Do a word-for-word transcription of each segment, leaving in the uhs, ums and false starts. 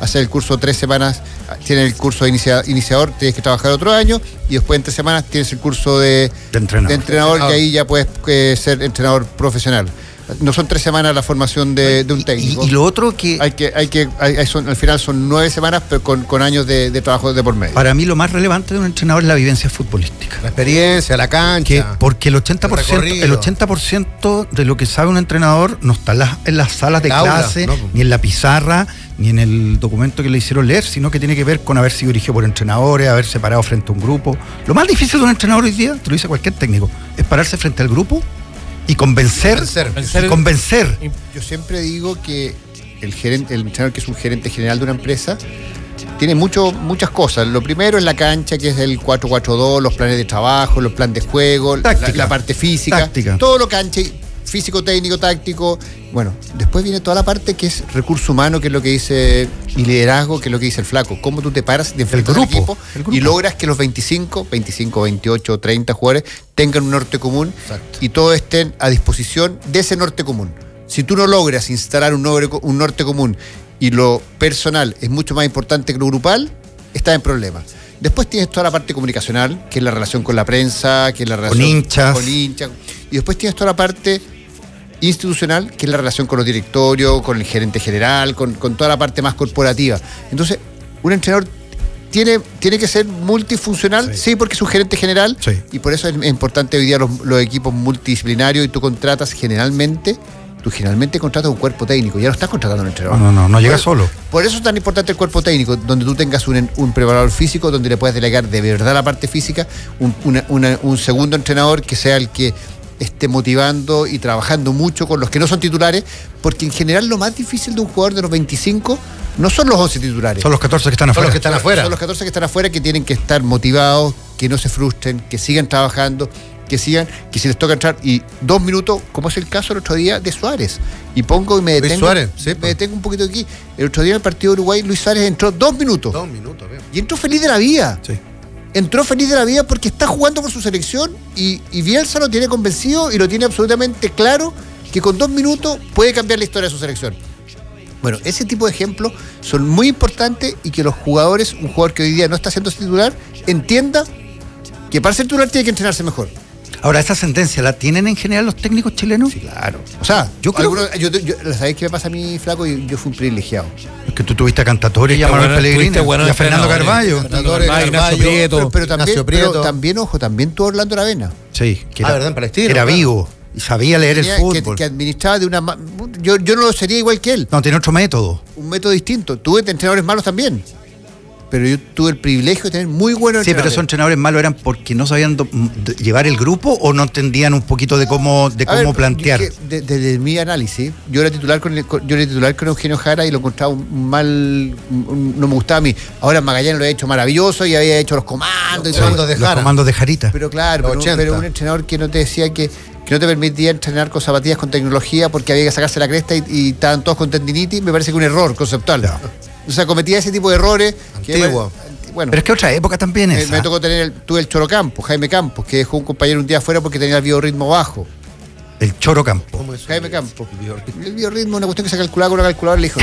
Hacer el curso tres semanas, tienes el curso de inicia, iniciador, tienes que trabajar otro año, y después en tres semanas tienes el curso de, de entrenador, de entrenador ah. y ahí ya puedes eh, ser entrenador profesional. No son tres semanas la formación de, de un técnico. Y, y, y lo otro que... Hay que, hay que hay, hay son, al final son nueve semanas, pero con, con años de, de trabajo de por medio. Para mí lo más relevante de un entrenador es la vivencia futbolística. La experiencia, la cancha. Que, porque el ochenta por ciento, el, el ochenta por ciento de lo que sabe un entrenador no está en las, en las salas de la clase, aula, ¿no? Ni en la pizarra, ni en el documento que le hicieron leer, sino que tiene que ver con haber sido dirigido por entrenadores, haberse parado frente a un grupo. Lo más difícil de un entrenador hoy día, te lo dice cualquier técnico, es pararse frente al grupo y convencer, convencer, convencer, y convencer. Yo siempre digo que el gerente, el entrenador que es un gerente general de una empresa, tiene mucho, muchas cosas. Lo primero es la cancha, que es el cuatro cuatro dos, los planes de trabajo, los planes de juego, la, la parte física, táctica. Todo lo cancha, físico, técnico, táctico. Bueno, después viene toda la parte que es recurso humano, que es lo que dice, y liderazgo, que es lo que dice el flaco. Cómo tú te paras de enfrentar al equipo y logras que los veinticinco, veinticinco, veintiocho, treinta jugadores tengan un norte común. Exacto. Y todos estén a disposición de ese norte común. Si tú no logras instalar un norte, un norte común y lo personal es mucho más importante que lo grupal, estás en problemas. Después tienes toda la parte comunicacional, que es la relación con la prensa, que es la relación con hinchas. Con hinchas. Y después tienes toda la parte institucional, que es la relación con los directorios, con el gerente general, con, con toda la parte más corporativa. Entonces, un entrenador tiene, tiene que ser multifuncional, sí, sí, porque es un gerente general, sí, y por eso es importante hoy día los, los equipos multidisciplinarios, y tú contratas generalmente, tú generalmente contratas un cuerpo técnico, ya no estás contratando a un entrenador. No, no, no, no llega por, solo. Por eso es tan importante el cuerpo técnico, donde tú tengas un, un preparador físico, donde le puedas delegar de verdad la parte física, un, una, una, un segundo entrenador que sea el que esté motivando y trabajando mucho con los que no son titulares, porque en general lo más difícil de un jugador de los veinticinco no son los once titulares. Son los catorce que están afuera. Son los que están afuera. Son los catorce que están afuera, que tienen que estar motivados, que no se frustren, que sigan trabajando, que sigan, que si les toca entrar, y dos minutos, como es el caso el otro día de Suárez. Y pongo y me detengo. Luis Suárez, sí, me detengo un poquito aquí. El otro día en el partido de Uruguay, Luis Suárez entró dos minutos. Dos minutos, bien. Y entró feliz de la vida. Sí. Entró feliz de la vida porque está jugando por su selección, y, y Bielsa lo tiene convencido y lo tiene absolutamente claro que con dos minutos puede cambiar la historia de su selección. Bueno, ese tipo de ejemplos son muy importantes, y que los jugadores, un jugador que hoy día no está siendo titular, entienda que para ser titular tiene que entrenarse mejor. Ahora, ¿esa sentencia la tienen en general los técnicos chilenos? Sí, claro. O sea, yo creo algunos, que... yo, yo, ¿sabéis qué me pasa a mí, flaco? Yo, yo fui un privilegiado. Es que tú tuviste a Cantatore, y a Manuel Pellegrini, bueno, y a Fernando Carvalho. Cantatore, Carvalho, Prieto, pero, pero, también, pero también, ojo, también tuvo Orlando Aravena. Sí, que era, ah, ¿verdad? Para el estilo, que era claro, vivo, y sabía leer tenía, el fútbol. Que, que administraba de una... Yo, yo no lo sería igual que él. No, tiene otro método. Un método distinto. Tuve entrenadores malos también, pero yo tuve el privilegio de tener muy buenos sí, entrenadores. Sí, pero esos entrenadores malos eran porque no sabían do, de, llevar el grupo, o no entendían un poquito de cómo, de cómo ver, plantear. Desde de, de mi análisis, yo era titular con, el, con, yo era titular con Eugenio Jara, y lo encontraba un mal, un, no me gustaba a mí. Ahora Magallanes lo había hecho maravilloso, y había hecho los comandos. Los, y comandos, de Jara. Los comandos de Jarita. Pero claro, pero un, pero un entrenador que no te decía que, que no te permitía entrenar con zapatillas, con tecnología, porque había que sacarse la cresta, y, y estaban todos con tendinitis, me parece que un error conceptual. No. O sea, cometía ese tipo de errores. Antiguo. Que, bueno, pero es que otra época también es. Me, me tocó tener el, tuve el Choro Campos, Jaime Campos, que dejó un compañero un día afuera porque tenía el biorritmo bajo. El Choro Campos. ¿Cómo es? Jaime Campos. El biorritmo es una cuestión que se calculaba con una calculadora, le dijo,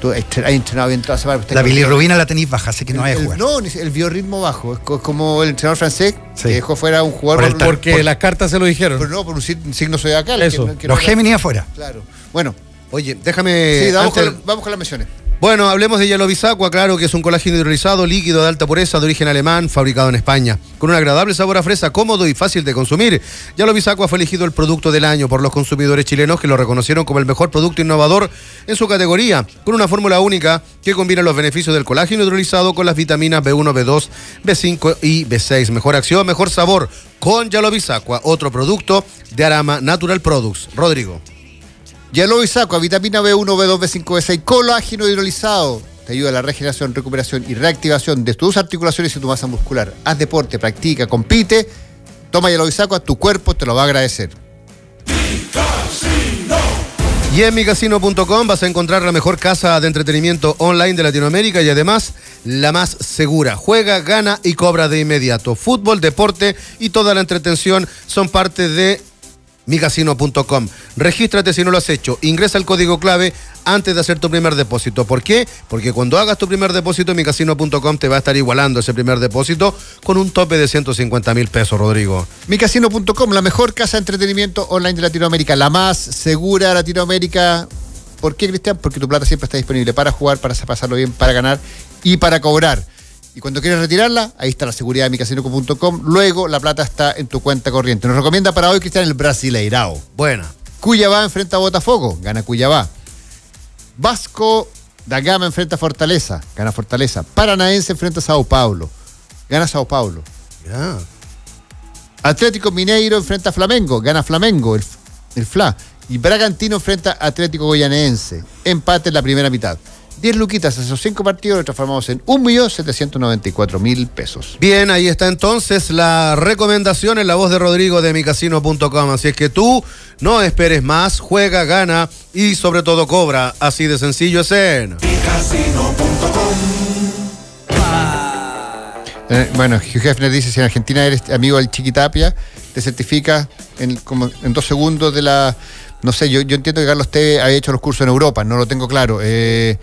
tú has entrenado bien toda la semana. La bilirrubina la tenéis baja, así que no hay jugar. No, el biorritmo bajo. Es como el entrenador francés, sí, que dejó fuera a un jugador. Por por, porque por, las cartas se lo dijeron. Pero no, por un signo zodiacal. Eso. Que, que los no Géminis afuera. Claro. Bueno. Oye, déjame... Sí, vamos, antes... con, vamos con las menciones. Bueno, hablemos de Yalo Bisacua, claro, que es un colágeno hidrolizado líquido de alta pureza de origen alemán, fabricado en España. Con un agradable sabor a fresa, cómodo y fácil de consumir. Yalo Bisacua fue elegido el producto del año por los consumidores chilenos, que lo reconocieron como el mejor producto innovador en su categoría, con una fórmula única que combina los beneficios del colágeno hidrolizado con las vitaminas be uno, be dos, be cinco y be seis. Mejor acción, mejor sabor con Yalo Bisacua, otro producto de Arama Natural Products. Rodrigo. Yalo Bisacua, vitamina be uno, be dos, be cinco, be seis, colágeno hidrolizado. Te ayuda a la regeneración, recuperación y reactivación de tus articulaciones y tu masa muscular. Haz deporte, practica, compite. Toma Yalo Bisacua, tu cuerpo te lo va a agradecer. Y en mi casino punto com vas a encontrar la mejor casa de entretenimiento online de Latinoamérica, y además la más segura. Juega, gana y cobra de inmediato. Fútbol, deporte y toda la entretención son parte de mi casino punto com. Regístrate si no lo has hecho. Ingresa el código clave antes de hacer tu primer depósito. ¿Por qué? Porque cuando hagas tu primer depósito, mi casino punto com te va a estar igualando ese primer depósito con un tope de ciento cincuenta mil pesos, Rodrigo. mi casino punto com, la mejor casa de entretenimiento online de Latinoamérica, la más segura de Latinoamérica. ¿Por qué, Cristian? Porque tu plata siempre está disponible para jugar, para pasarlo bien, para ganar y para cobrar. Y cuando quieres retirarla, ahí está la seguridad de mi casino punto com. Luego la plata está en tu cuenta corriente. Nos recomienda para hoy, Cristian, el Brasileirao. Buena. Cuyabá enfrenta a Botafogo. Gana Cuyabá. Vasco da Gama enfrenta a Fortaleza. Gana Fortaleza. Paranaense enfrenta a Sao Paulo. Gana Sao Paulo. Yeah. Atlético Mineiro enfrenta a Flamengo. Gana Flamengo. El, el Fla. Y Bragantino enfrenta a Atlético Goyanense. Empate en la primera mitad. diez luquitas, esos cinco partidos los transformamos en un millón setecientos noventa y cuatro mil pesos. Bien, ahí está entonces la recomendación en la voz de Rodrigo de mi casino punto com. Así es que tú no esperes más, juega, gana y sobre todo cobra. Así de sencillo es en mi casino punto com. Eh, bueno, Hugh Hefner dice, si en Argentina eres amigo del Chiqui Tapia, te certifica en, como en dos segundos de la... No sé, yo, yo entiendo que Carlos Tevez había hecho los cursos en Europa, no lo tengo claro. Eh...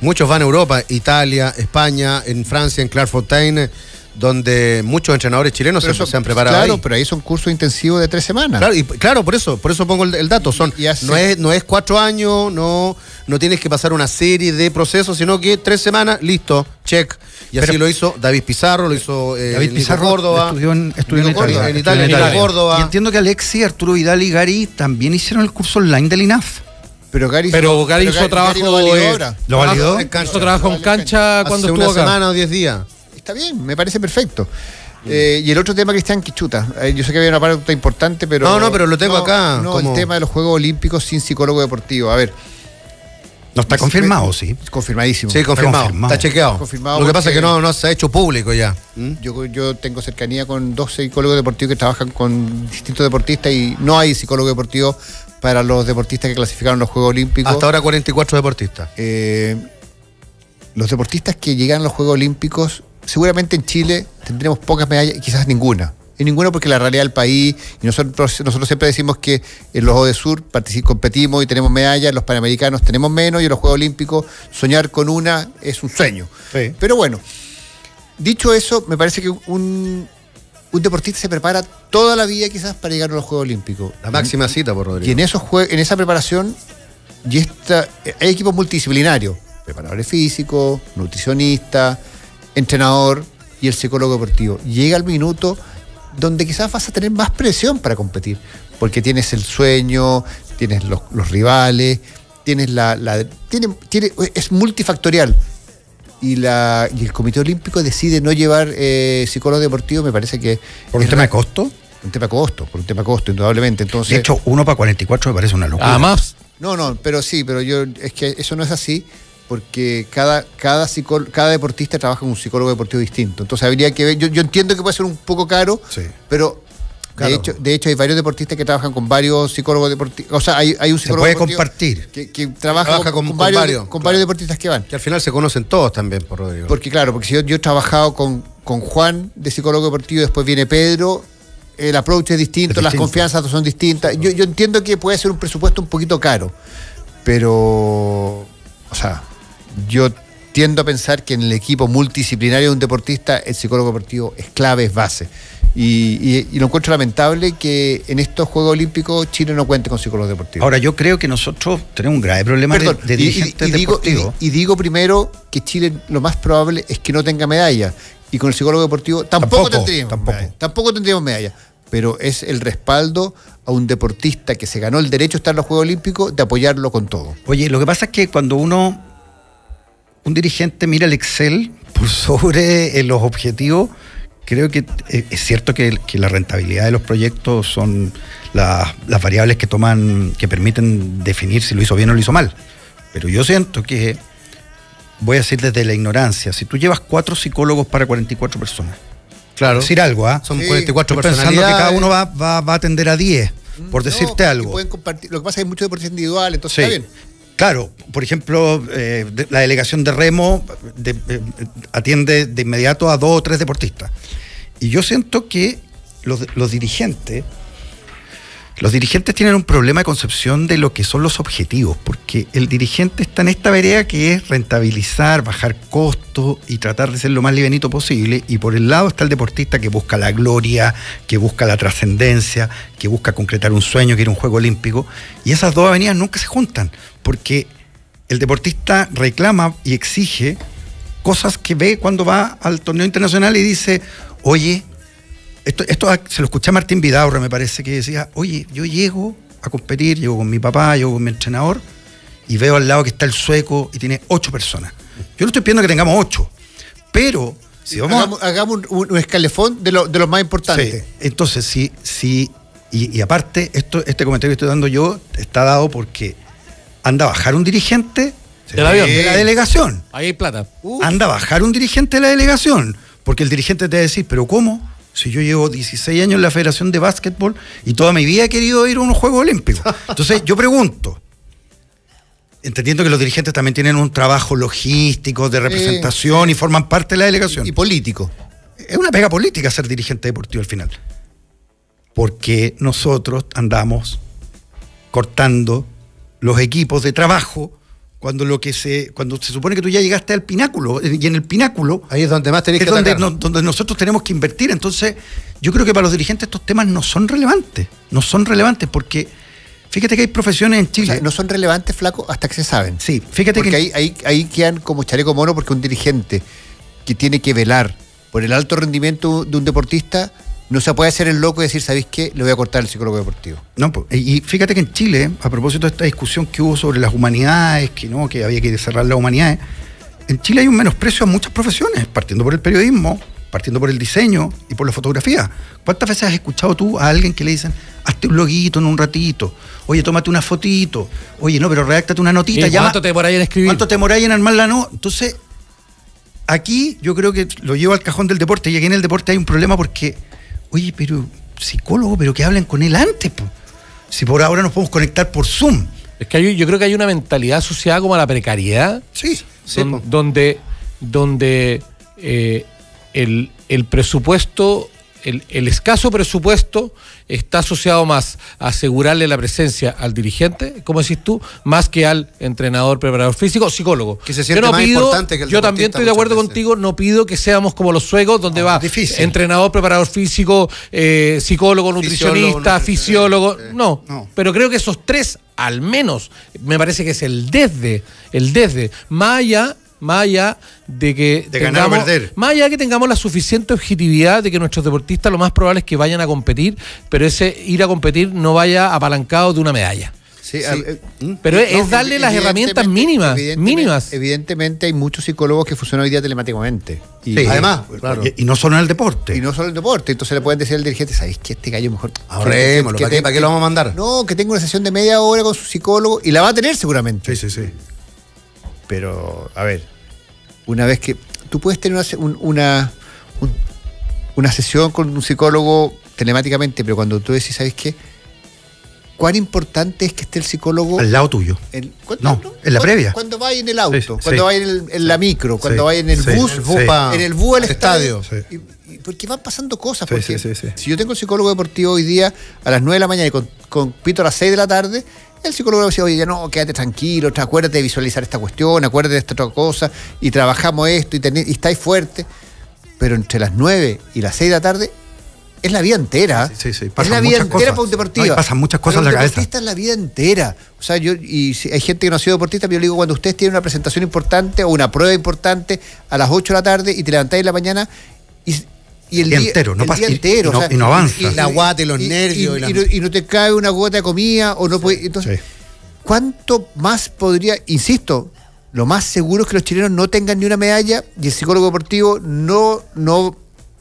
Muchos van a Europa, Italia, España, en Francia, en Clairefontaine, donde muchos entrenadores chilenos se, eso, se han preparado. Claro, ahí. Pero ahí son cursos intensivos de tres semanas. Claro, y, claro por eso, por eso pongo el, el dato. Son, y hace... no, es, no es cuatro años, no, no tienes que pasar una serie de procesos, sino que tres semanas, listo, check. Y pero, así lo hizo David Pizarro, lo hizo eh, David Pizarro Córdoba. Estudió en, estudió en, Córdoba, Italia, en Italia, en Italia, en Córdoba. Y entiendo que Alexi, Arturo Vidal y Gary también hicieron el curso online del I N A F. Pero Gary, pero Gary hizo, pero Gary, hizo Gary, trabajo. Gary lo, eh, ¿Lo validó? Hizo trabajo en cancha cuando estuvo acá. Hace una semana o diez días. Está bien, me parece perfecto. Eh, y el otro tema, Cristian, que chuta. Eh, yo sé que había una parte importante, pero... No, no, pero lo tengo no, acá. No, como... el tema de los Juegos Olímpicos sin psicólogo deportivo. A ver. No está confirmado, sí. Confirmadísimo. Sí, confirmado. Está, confirmado. Está chequeado. Confirmado lo que pasa es que no, no se ha hecho público ya. ¿Mm? Yo, yo tengo cercanía con dos psicólogos deportivos que trabajan con distintos deportistas y no hay psicólogo deportivo para los deportistas que clasificaron los Juegos Olímpicos. Hasta ahora cuarenta y cuatro deportistas. Eh, los deportistas que llegan a los Juegos Olímpicos... Seguramente en Chile tendremos pocas medallas, quizás ninguna. Y ninguna porque la realidad del país, y nosotros, nosotros siempre decimos que en los O D Sur competimos y tenemos medallas, en los Panamericanos tenemos menos, y en los Juegos Olímpicos soñar con una es un sueño. Sí. Pero bueno, dicho eso, me parece que un, un deportista se prepara toda la vida quizás para llegar a los Juegos Olímpicos. La máxima cita, por Rodrigo. Y en, esos en esa preparación, y esta, hay equipos multidisciplinarios, preparadores físicos, nutricionistas, entrenador y el psicólogo deportivo. Llega el minuto donde quizás vas a tener más presión para competir, porque tienes el sueño, tienes los, los rivales, tienes la... la tiene, tiene, es multifactorial. Y, la, y el Comité Olímpico decide no llevar eh, psicólogo deportivo, me parece que... ¿Por un tema de costo? Un tema de costo, por un tema de costo, indudablemente. Entonces, de hecho, uno para cuarenta y cuatro me parece una locura. Ah, más. No, no, pero sí, pero yo... Es que eso no es así... porque cada, cada, psicólogo, cada deportista trabaja con un psicólogo deportivo distinto. Entonces habría que ver, yo, yo entiendo que puede ser un poco caro, sí, pero claro. de, hecho, de hecho hay varios deportistas que trabajan con varios psicólogos deportivos. O sea, hay, hay un psicólogo se puede compartir. Que, que trabaja, trabaja con, con, con, varios, con, varios, con claro. varios deportistas que van. Que al final se conocen todos también, por Rodrigo. Porque claro, porque si yo, yo he trabajado con, con Juan de psicólogo deportivo, después viene Pedro, el approach es distinto, es las distinto. confianzas son distintas. Yo, yo entiendo que puede ser un presupuesto un poquito caro, pero... O sea, yo tiendo a pensar que en el equipo multidisciplinario de un deportista el psicólogo deportivo es clave, es base. Y, y, y lo encuentro lamentable que en estos Juegos Olímpicos Chile no cuente con psicólogos deportivos. Ahora, yo creo que nosotros tenemos un grave problema Perdón, de, de dirigentes y, y, y digo, deportivos. Y, y digo primero que Chile lo más probable es que no tenga medalla. Y con el psicólogo deportivo tampoco, tampoco tendríamos tampoco. medalla. Tampoco tendríamos medalla. Pero es el respaldo a un deportista que se ganó el derecho a estar en los Juegos Olímpicos de apoyarlo con todo. Oye, lo que pasa es que cuando uno, un dirigente mira el Excel por sobre eh, los objetivos, creo que eh, es cierto que, que la rentabilidad de los proyectos son la, las variables que toman, que permiten definir si lo hizo bien o lo hizo mal. Pero yo siento que, voy a decir desde la ignorancia, si tú llevas cuatro psicólogos para cuarenta y cuatro personas, Claro. decir algo, ¿eh? Son sí, cuarenta y cuatro personalidades. Pensando que cada uno va, va, va a atender a diez, por decirte no, algo. Pueden compartir. Lo que pasa es que hay muchos deportes individuales, entonces sí. está bien. Claro, por ejemplo, eh, de, la delegación de remo de, eh, atiende de inmediato a dos o tres deportistas. Y yo siento que los, los dirigentes, los dirigentes tienen un problema de concepción de lo que son los objetivos, porque el dirigente está en esta vereda que es rentabilizar, bajar costos y tratar de ser lo más livianito posible, y por el lado está el deportista que busca la gloria, que busca la trascendencia, que busca concretar un sueño, que ir a un juego olímpico, y esas dos avenidas nunca se juntan, porque el deportista reclama y exige cosas que ve cuando va al torneo internacional y dice, oye, Esto, esto se lo escuché a Martín Vidaurra, me parece, que decía, oye, yo llego a competir, llego con mi papá, llego con mi entrenador, y veo al lado que está el sueco y tiene ocho personas. Yo no estoy pidiendo que tengamos ocho, pero si vamos hagamos, a... hagamos un, un escalefón de, lo, de los más importantes. Sí. Entonces, sí, sí, y, y aparte, esto, este comentario que estoy dando yo está dado porque anda a bajar un dirigente del avión, de la delegación. Ahí hay plata. Uf. Anda a bajar un dirigente de la delegación, porque el dirigente te va a decir, pero ¿cómo? Si yo llevo dieciséis años en la Federación de Básquetbol y toda mi vida he querido ir a unos Juegos Olímpicos. Entonces yo pregunto, entendiendo que los dirigentes también tienen un trabajo logístico, de representación eh, y forman parte de la delegación. Y, y político. Es una pega política ser dirigente deportivo al final. Porque nosotros andamos cortando los equipos de trabajo cuando lo que se cuando se supone que tú ya llegaste al pináculo, y en el pináculo ahí es donde más tenés que atacar, donde, no, donde nosotros tenemos que invertir. Entonces yo creo que para los dirigentes estos temas no son relevantes, no son relevantes porque fíjate que hay profesiones en Chile, o sea, no son relevantes, flaco, hasta que se saben. Sí, fíjate porque que ahí, ahí, ahí quedan como chaleco mono, porque un dirigente que tiene que velar por el alto rendimiento de un deportista no se puede hacer el loco y decir, ¿sabéis qué? Le voy a cortar el psicólogo deportivo. No, y fíjate que en Chile, a propósito de esta discusión que hubo sobre las humanidades, que no, que había que cerrar las humanidades, en Chile hay un menosprecio a muchas profesiones, partiendo por el periodismo, partiendo por el diseño y por la fotografía. ¿Cuántas veces has escuchado tú a alguien que le dicen, hazte un loguito en un ratito, oye, tómate una fotito, oye, no, pero redáctate una notita? Ya, ¿cuánto te demoráis en escribir? ¿Cuánto te demoráis en armarla? No, entonces, aquí yo creo que lo llevo al cajón del deporte, y aquí en el deporte hay un problema porque... Oye, pero psicólogo, pero que hablen con él antes, po. Si por ahora nos podemos conectar por Zoom. Es que hay, yo creo que hay una mentalidad asociada como a la precariedad. Sí. Don, sí donde donde eh, el, el presupuesto, el, el escaso presupuesto está asociado más a asegurarle la presencia al dirigente, como decís tú, más que al entrenador, preparador físico, psicólogo. Que se siente yo no más pido, importante que el yo también estoy de acuerdo veces. contigo, no pido que seamos como los suecos, donde no, va difícil. entrenador, preparador físico, eh, psicólogo, nutricionista, fisiólogo. fisiólogo. Eh, no, no, pero creo que esos tres, al menos, me parece que es el desde, el desde, más allá... Más allá de que de tengamos, ganar o perder. Más allá de que tengamos la suficiente objetividad de que nuestros deportistas lo más probable es que vayan a competir, pero ese ir a competir no vaya apalancado de una medalla. Sí, sí. Eh, pero no, es darle las herramientas mínimas. Evidentemente, mínimas. Evidentemente hay muchos psicólogos que funcionan hoy día telemáticamente. Y, sí, además, claro. y, y no solo en el deporte. Y no solo en el deporte. Entonces le pueden decir al dirigente, ¿sabéis qué? Este gallo mejor. Ahorrémoslo. ¿Para qué, ¿Para qué lo vamos a mandar? No, que tengo una sesión de media hora con su psicólogo y la va a tener seguramente. Sí, sí, sí. Pero, a ver, una vez que... Tú puedes tener una, una, un, una sesión con un psicólogo telemáticamente, pero cuando tú decís, ¿sabes qué? ¿Cuán importante es que esté el psicólogo... Al lado tuyo. En, no, no, en la previa. Cuando vaya en el auto, sí, cuando sí. vaya en, el, en la micro, cuando sí, vaya en el sí, bus, el bus sí. pa, en el bus al estadio. Sí. Y, y porque van pasando cosas. Porque sí, sí, sí, sí. Si yo tengo el psicólogo deportivo hoy día a las nueve de la mañana y con, con Pito a las seis de la tarde... El psicólogo decía, oye, ya no, quédate tranquilo, acuérdate de visualizar esta cuestión, acuérdate de esta otra cosa, y trabajamos esto, y, tenés, y estáis fuerte. Pero entre las nueve y las seis de la tarde es la vida entera. Sí, sí, sí. Es la vida entera cosas. para un deportista. No, pasan muchas cosas en la cabeza. Un deportista es la vida entera. O sea, yo, y si hay gente que no ha sido deportista, pero yo le digo, cuando ustedes tienen una presentación importante o una prueba importante a las ocho de la tarde y te levantáis en la mañana y... Y el, el día, día entero, no el pasa, día entero, y, y, no, o sea, y no avanza. Y, y la guata y los y, nervios. Y, y, la... y, no, y no te cae una gota de comida. o no sí, puede, Entonces, sí. ¿cuánto más podría...? Insisto, lo más seguro es que los chilenos no tengan ni una medalla y el psicólogo deportivo no, no,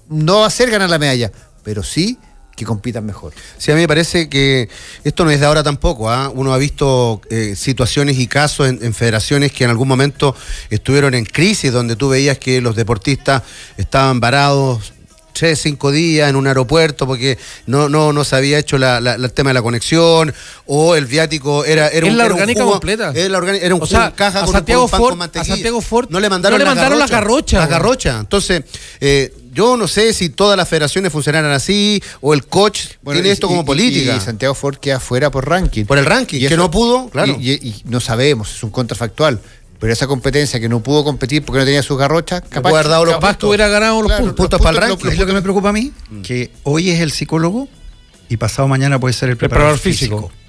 no va a hacer ganar la medalla, pero sí que compitan mejor. Sí, a mí me parece que esto no es de ahora tampoco, ¿eh? Uno ha visto eh, situaciones y casos en, en federaciones que en algún momento estuvieron en crisis, donde tú veías que los deportistas estaban varados... tres, cinco días en un aeropuerto porque no no no se había hecho la, la, la, el tema de la conexión, o el viático era era un, la era orgánica un jugo, completa era, la orgánica, era un o jugo, sea, caja con, Santiago un pan Ford, con mantequilla a Santiago Ford no le mandaron, no le mandaron la, garrocha, la garrocha la garrocha entonces eh, yo no sé si todas las federaciones funcionaran así o el coach bueno, tiene y, esto como y, política. Y, y Santiago Ford queda fuera por ranking. Por el ranking, y que eso, no pudo, claro. Y, y, y no sabemos, es un contrafactual. Pero esa competencia que no pudo competir porque no tenía sus garrochas, capaz, no capaz, los capaz que hubiera ganado los, claro, puntos, los puntos, puntos para el ranking. Lo, es lo que me preocupa a mí, mm. que hoy es el psicólogo y pasado mañana puede ser el preparador, el preparador físico. físico.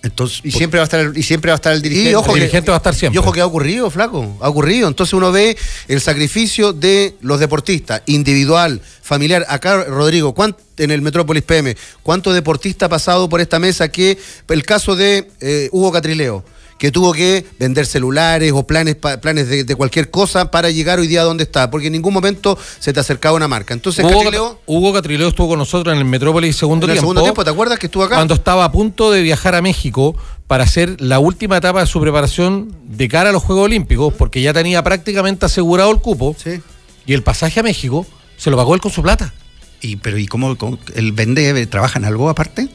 Entonces, y, siempre va a estar, y siempre va a estar el dirigente. Y ojo, el dirigente va a estar siempre. Y ojo que ha ocurrido, flaco, ha ocurrido. Entonces uno ve el sacrificio de los deportistas, individual, familiar. Acá, Rodrigo, en el Metrópolis P M, ¿cuántos deportistas ha pasado por esta mesa? Que el caso de eh, Hugo Catrileo, que tuvo que vender celulares o planes planes de, de cualquier cosa para llegar hoy día a donde está, porque en ningún momento se te acercaba una marca. Entonces Hugo Catrileo, Hugo Catrileo estuvo con nosotros en el Metrópolis segundo en el tiempo, segundo tiempo, ¿te acuerdas que estuvo acá? Cuando estaba a punto de viajar a México para hacer la última etapa de su preparación de cara a los Juegos Olímpicos, porque ya tenía prácticamente asegurado el cupo, sí. Y el pasaje a México se lo pagó él con su plata. ¿Y pero y cómo, cómo él vende, trabaja en algo aparte?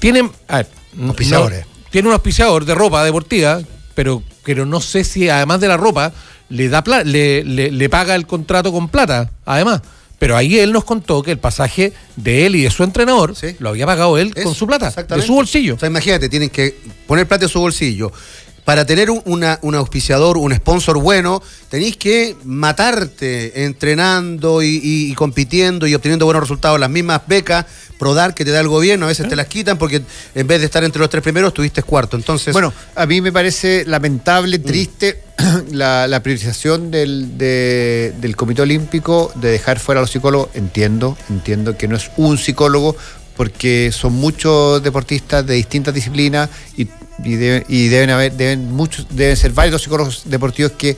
Tienen, a ver, auspiciadores. No, tiene un auspiciador de ropa deportiva, pero, pero no sé si además de la ropa le da pla le, le, le paga el contrato con plata, además. Pero ahí él nos contó que el pasaje de él y de su entrenador, sí, lo había pagado él es, con su plata, de su bolsillo. O sea, imagínate, tienen que poner plata de su bolsillo. Para tener una, un auspiciador, un sponsor bueno, tenéis que matarte entrenando y, y, y compitiendo y obteniendo buenos resultados. Las mismas becas Prodar que te da el gobierno, a veces, ¿eh?, te las quitan porque en vez de estar entre los tres primeros, tuviste cuarto. Entonces, bueno, a mí me parece lamentable, triste, mm. la, la priorización del, de, del Comité Olímpico de dejar fuera a los psicólogos. Entiendo, entiendo que no es un psicólogo, porque son muchos deportistas de distintas disciplinas y, y, deben, y deben haber deben muchos deben ser varios psicólogos deportivos que,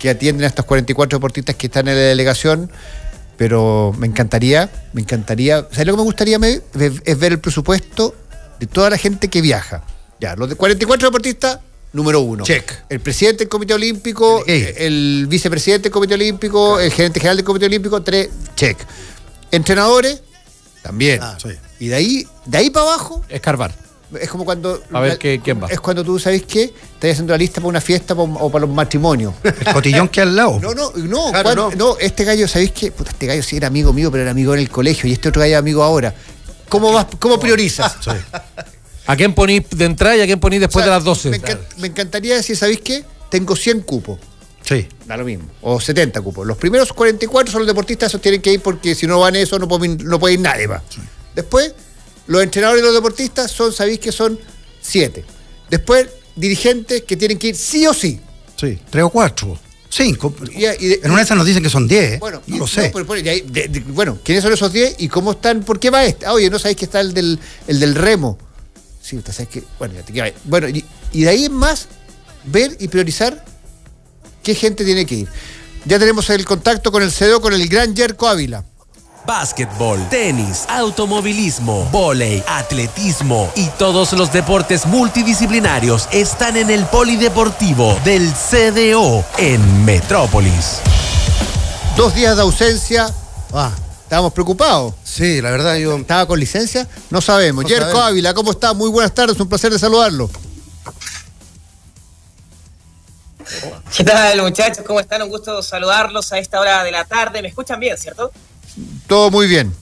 que atienden a estos cuarenta y cuatro deportistas que están en la delegación, pero me encantaría, me encantaría, ¿sabes lo que me gustaría? Me, es ver el presupuesto de toda la gente que viaja. Ya, los de cuarenta y cuatro deportistas, número uno. Check. El presidente del Comité Olímpico, el, el vicepresidente del Comité Olímpico, claro, el gerente general del Comité Olímpico, tres, check. Entrenadores, también. Ah, sí. Y de ahí, de ahí para abajo, escarbar. Es como cuando. A ver la, que, quién va. Es cuando tú sabes que estás haciendo la lista para una fiesta para un, o para los matrimonios. El cotillón que al lado. No, no, no, claro, cuando, no. no. Este gallo, ¿sabéis qué? Puta, este gallo sí era amigo mío, pero era amigo en el colegio y este otro gallo es amigo ahora. ¿Cómo vas, cómo priorizas? Sí. ¿A quién ponís de entrada y a quién ponís después, o sea, de las doce? Me, encan, me encantaría decir, ¿sabéis qué? Tengo cien cupos. Sí. Da lo mismo. O setenta cupos. Los primeros cuarenta y cuatro son los deportistas, esos tienen que ir porque si no van eso no puede, no puede ir nadie más. Sí. Después, los entrenadores y los deportistas son, sabéis que son siete. Después, dirigentes que tienen que ir sí o sí. Sí, tres o cuatro. Cinco. Y, y de, en una de esas nos dicen que son diez. Bueno, no lo sé. No, pero, pero, de, de, de, bueno, ¿quiénes son esos diez y cómo están? ¿Por qué va este? Ah, oye, no sabéis que está el del, el del remo. Sí, usted sabe que. Bueno, ya te queda. Bueno, y, y de ahí en más, ver y priorizar qué gente tiene que ir. Ya tenemos el contacto con el C D O, con el gran Yerko Ávila. Básquetbol, tenis, automovilismo, vóley, atletismo y todos los deportes multidisciplinarios están en el polideportivo del C D O en Metrópolis. Dos días de ausencia. Ah, estábamos preocupados. Sí, la verdad yo... ¿Estaba con licencia? No sabemos. No Yerko sabemos. Ávila, ¿cómo está? Muy buenas tardes, un placer de saludarlo. ¿Qué tal, muchachos? ¿Cómo están? Un gusto saludarlos a esta hora de la tarde. ¿Me escuchan bien, cierto? Todo muy bien.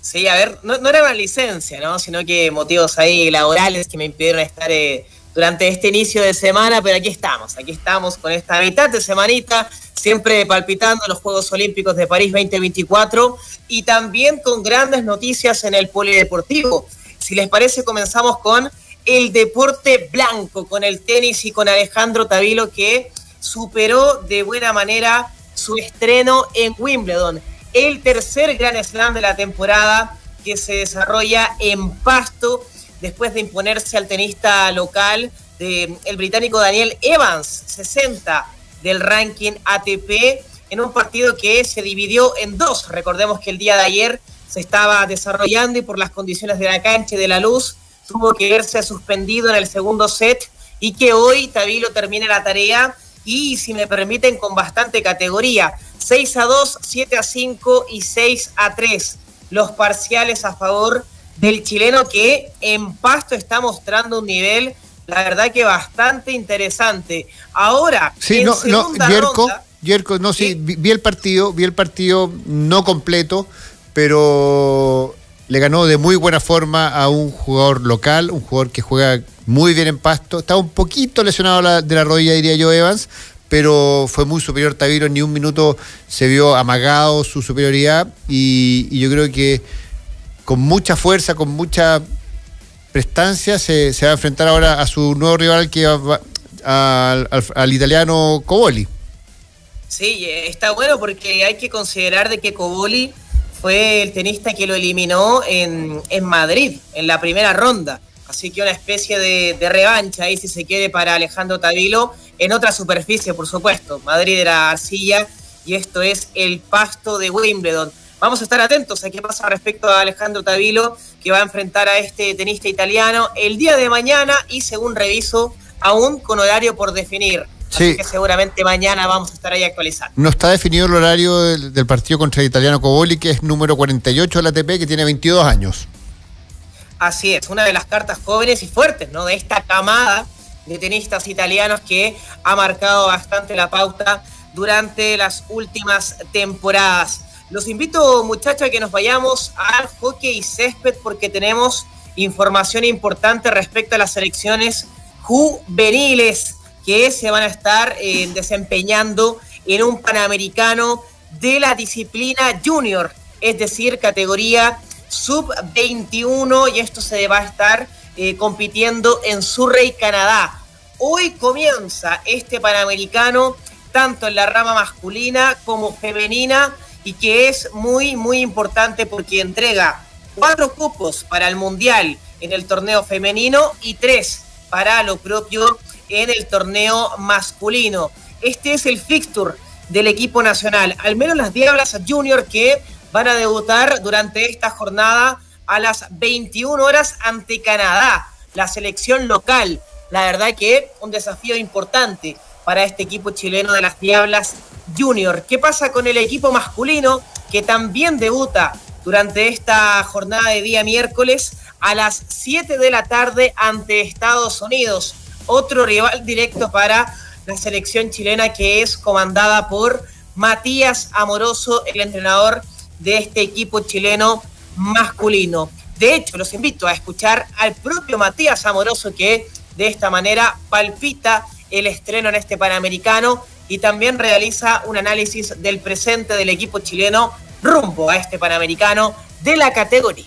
Sí, a ver, no, no era una licencia, ¿no? Sino que motivos ahí laborales que me impidieron estar eh, durante este inicio de semana, pero aquí estamos, aquí estamos con esta mitad de semanita, siempre palpitando los Juegos Olímpicos de París veinte veinticuatro y también con grandes noticias en el polideportivo. Si les parece, comenzamos con el deporte blanco, con el tenis y con Alejandro Tabilo, que superó de buena manera su estreno en Wimbledon. El tercer Grand Slam de la temporada que se desarrolla en Pasto después de imponerse al tenista local, de, el británico Daniel Evans, sesenta del ranking A T P, en un partido que se dividió en dos. Recordemos que el día de ayer se estaba desarrollando y por las condiciones de la cancha y de la luz tuvo que verse suspendido en el segundo set y que hoy Tabilo termina la tarea y, si me permiten, con bastante categoría. seis a dos, siete a cinco y seis a tres. Los parciales a favor del chileno que en Pasto está mostrando un nivel, la verdad que bastante interesante. Ahora, sí, en no, segunda no, Yerko, ronda... Yerko, no, sí, vi, vi el partido, vi el partido no completo, pero le ganó de muy buena forma a un jugador local, un jugador que juega muy bien en pasto. Estaba un poquito lesionado la, de la rodilla, diría yo, Evans, pero fue muy superior Tabilo, ni un minuto se vio amagado su superioridad, y, y yo creo que con mucha fuerza, con mucha prestancia se, se va a enfrentar ahora a su nuevo rival, que va, a, al, al, al italiano Cobolli. Sí, está bueno porque hay que considerar de que Cobolli fue el tenista que lo eliminó en, en Madrid, en la primera ronda. Así que una especie de, de revancha ahí, si se quiere, para Alejandro Tabilo, en otra superficie, por supuesto. Madrid era arcilla y esto es el pasto de Wimbledon. Vamos a estar atentos a qué pasa respecto a Alejandro Tabilo, que va a enfrentar a este tenista italiano el día de mañana y, según reviso, aún con horario por definir. Sí. Así que seguramente mañana vamos a estar ahí actualizando. No está definido el horario del, del partido contra el italiano Cobolli, que es número cuarenta y ocho de la A T P, que tiene veintidós años. Así es, una de las cartas jóvenes y fuertes, ¿no?, de esta camada de tenistas italianos que ha marcado bastante la pauta durante las últimas temporadas. Los invito, muchachos, a que nos vayamos al hockey y césped, porque tenemos información importante respecto a las selecciones juveniles que se van a estar eh, desempeñando en un Panamericano de la disciplina junior, es decir, categoría sub veintiuno, y esto se va a estar eh, compitiendo en Surrey, Canadá. Hoy comienza este Panamericano, tanto en la rama masculina como femenina, y que es muy, muy importante porque entrega cuatro cupos para el Mundial en el torneo femenino y tres para lo propio en el torneo masculino. Este es el fixture del equipo nacional, al menos las Diablas Junior, que van a debutar durante esta jornada a las veintiuna horas ante Canadá, la selección local. La verdad que un desafío importante para este equipo chileno de las Diablas Junior. ¿Qué pasa con el equipo masculino, que también debuta durante esta jornada de día miércoles a las siete de la tarde ante Estados Unidos? Otro rival directo para la selección chilena, que es comandada por Matías Amoroso, el entrenador de este equipo chileno masculino. De hecho, los invito a escuchar al propio Matías Amoroso, que de esta manera palpita el estreno en este Panamericano y también realiza un análisis del presente del equipo chileno rumbo a este Panamericano de la categoría.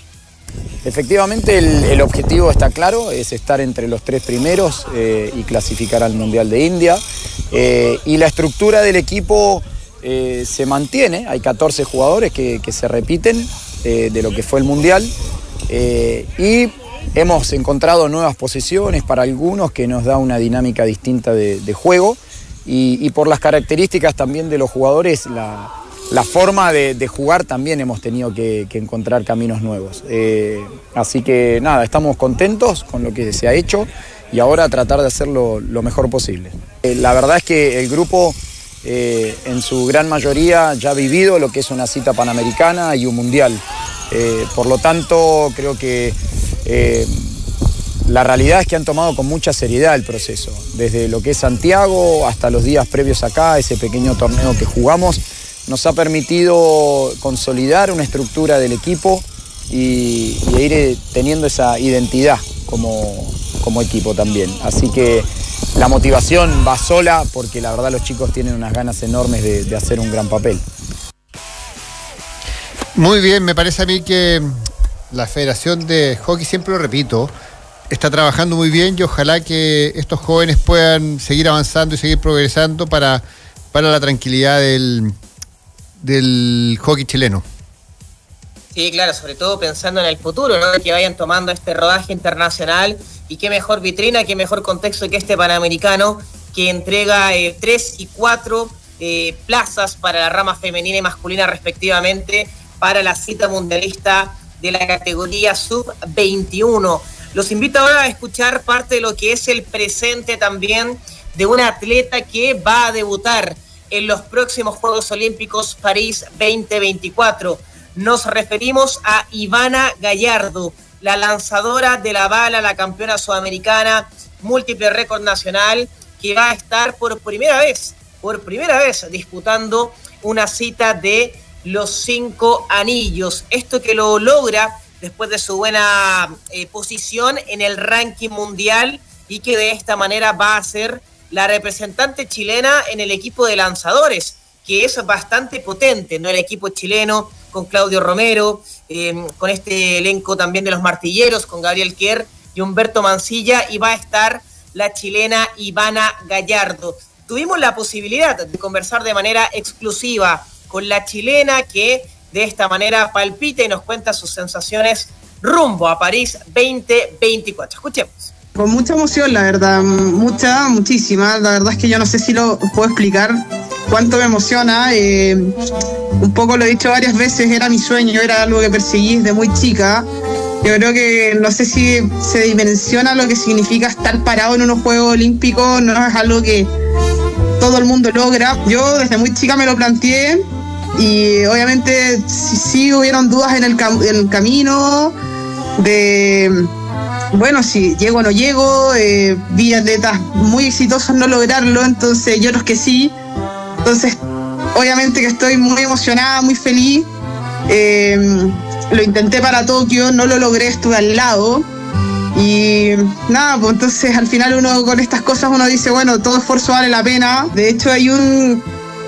Efectivamente, el, el objetivo está claro, es estar entre los tres primeros eh, y clasificar al Mundial de India. Eh, y la estructura del equipo Eh, se mantiene, hay catorce jugadores que, que se repiten eh, de lo que fue el Mundial, eh, y hemos encontrado nuevas posiciones para algunos que nos da una dinámica distinta de, de juego, y, y por las características también de los jugadores, la, la forma de, de jugar también hemos tenido que, que encontrar caminos nuevos. Eh, así que nada, estamos contentos con lo que se ha hecho y ahora tratar de hacerlo lo mejor posible. Eh, la verdad es que el grupo Eh, en su gran mayoría ya ha vivido lo que es una cita panamericana y un mundial. Eh, por lo tanto, creo que eh, la realidad es que han tomado con mucha seriedad el proceso. Desde lo que es Santiago hasta los días previos acá, ese pequeño torneo que jugamos, nos ha permitido consolidar una estructura del equipo y, y ir teniendo esa identidad como, como equipo también. Así que la motivación va sola, porque la verdad los chicos tienen unas ganas enormes de, de hacer un gran papel. Muy bien, me parece a mí que la Federación de Hockey, siempre lo repito, está trabajando muy bien, y ojalá que estos jóvenes puedan seguir avanzando y seguir progresando para, para la tranquilidad del, del hockey chileno. Sí, claro, sobre todo pensando en el futuro, ¿no?, que vayan tomando este rodaje internacional, y qué mejor vitrina, qué mejor contexto que este Panamericano, que entrega eh, tres y cuatro eh, plazas para la rama femenina y masculina respectivamente para la cita mundialista de la categoría sub veintiuno. Los invito ahora a escuchar parte de lo que es el presente también de una atleta que va a debutar en los próximos Juegos Olímpicos París veinte veinticuatro. Nos referimos a Ivana Gallardo, la lanzadora de la bala, la campeona sudamericana, múltiple récord nacional, que va a estar por primera vez por primera vez disputando una cita de los cinco anillos. Esto que lo logra después de su buena eh, posición en el ranking mundial, y que de esta manera va a ser la representante chilena en el equipo de lanzadores, que es bastante potente, ¿no? El equipo chileno con Claudio Romero, eh, con este elenco también de los martilleros, con Gabriel Kier y Humberto Mancilla, y va a estar la chilena Ivana Gallardo. Tuvimos la posibilidad de conversar de manera exclusiva con la chilena, que de esta manera palpita y nos cuenta sus sensaciones rumbo a París veinte veinticuatro. Escuchemos. Con mucha emoción, la verdad, mucha, muchísima. La verdad es que yo no sé si lo puedo explicar cuánto me emociona. Eh, un poco lo he dicho varias veces, era mi sueño, era algo que perseguí desde muy chica. Yo creo que no sé si se dimensiona lo que significa estar parado en unos Juegos Olímpicos, no es algo que todo el mundo logra. Yo desde muy chica me lo planteé y obviamente sí, sí hubieron dudas en el, cam- en el camino de, bueno, si llego o no llego, eh, vi atletas muy exitosos no lograrlo, entonces yo los que sí. Entonces obviamente que estoy muy emocionada, muy feliz. Eh, lo intenté para Tokio, no lo logré, estuve al lado y nada, pues entonces al final uno con estas cosas uno dice, bueno, todo esfuerzo vale la pena. De hecho hay un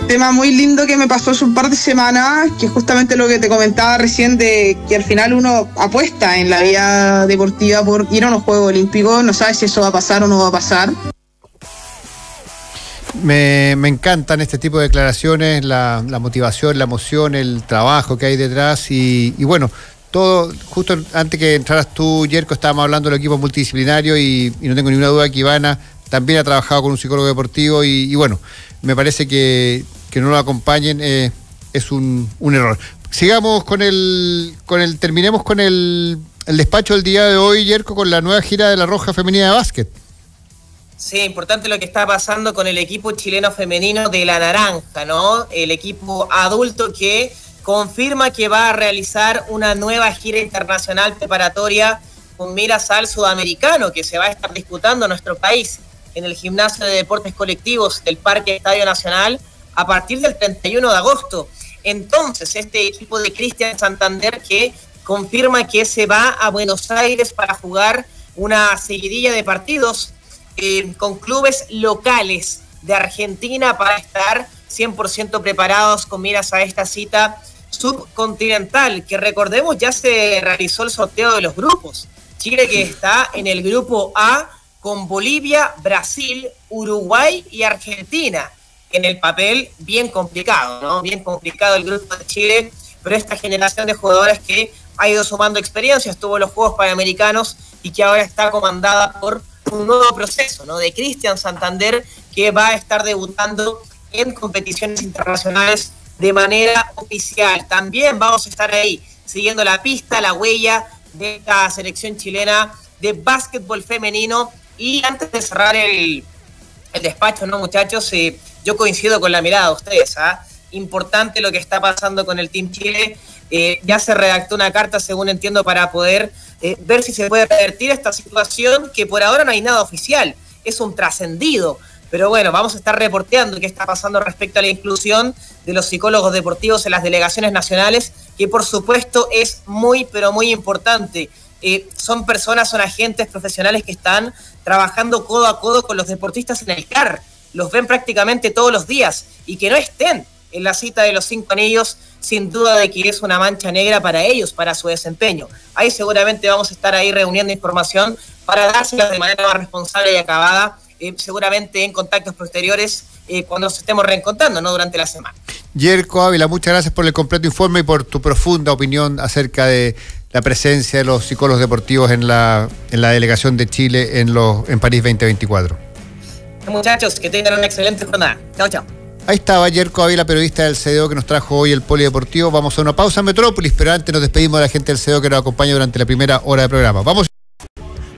tema muy lindo que me pasó hace un par de semanas, que es justamente lo que te comentaba recién, de que al final uno apuesta en la vida deportiva por ir a unos Juegos Olímpicos, no sabes si eso va a pasar o no va a pasar. Me, me encantan este tipo de declaraciones, la, la motivación, la emoción, el trabajo que hay detrás y, y bueno, todo, justo antes que entraras tú, Yerko, estábamos hablando del equipo multidisciplinario y, y no tengo ninguna duda que Ivana también ha trabajado con un psicólogo deportivo y, y bueno, me parece que, que no lo acompañen eh, es un, un error. Sigamos con el, con el terminemos con el, el despacho del día de hoy, Yerko, con la nueva gira de la Roja Femenina de Básquet. Sí, importante lo que está pasando con el equipo chileno femenino de la Naranja, ¿no? El equipo adulto que confirma que va a realizar una nueva gira internacional preparatoria con miras al sudamericano, que se va a estar disputando en nuestro país, en el Gimnasio de Deportes Colectivos del Parque Estadio Nacional, a partir del treinta y uno de agosto. Entonces, este equipo de Cristian Santander que confirma que se va a Buenos Aires para jugar una seguidilla de partidos Eh, con clubes locales de Argentina para estar cien por ciento preparados con miras a esta cita subcontinental, que recordemos ya se realizó el sorteo de los grupos. Chile que está en el grupo A con Bolivia, Brasil, Uruguay y Argentina. En el papel bien complicado, ¿no? Bien complicado el grupo de Chile, pero esta generación de jugadores que ha ido sumando experiencias, tuvo los Juegos Panamericanos y que ahora está comandada por un nuevo proceso, ¿no? De Cristian Santander, que va a estar debutando en competiciones internacionales de manera oficial. También vamos a estar ahí, siguiendo la pista, la huella de esta selección chilena de básquetbol femenino. Y antes de cerrar el, el despacho, ¿no, muchachos? Eh, yo coincido con la mirada de ustedes, ¿ah? Importante lo que está pasando con el Team Chile. Eh, ya se redactó una carta, según entiendo, para poder eh, ver si se puede revertir esta situación, que por ahora no hay nada oficial, es un trascendido, pero bueno, vamos a estar reporteando qué está pasando respecto a la inclusión de los psicólogos deportivos en las delegaciones nacionales, que por supuesto es muy, pero muy importante. Eh, son personas, son agentes profesionales que están trabajando codo a codo con los deportistas en el C A R, los ven prácticamente todos los días, y que no estén en la cita de los cinco anillos, sin duda de que es una mancha negra para ellos, para su desempeño. Ahí seguramente vamos a estar ahí reuniendo información para dárselas de manera más responsable y acabada, eh, seguramente en contactos posteriores, eh, cuando nos estemos reencontrando, ¿no? Durante la semana. Yerko Ávila, muchas gracias por el completo informe y por tu profunda opinión acerca de la presencia de los psicólogos deportivos en la, en la delegación de Chile en, los, en París veinte veinticuatro. Muchachos, que tengan una excelente jornada. Chao, chao. Ahí estaba Yerko Ávila, periodista del C D O, que nos trajo hoy el polideportivo. Vamos a una pausa en Metrópolis, pero antes nos despedimos de la gente del C D O que nos acompaña durante la primera hora del programa. Vamos.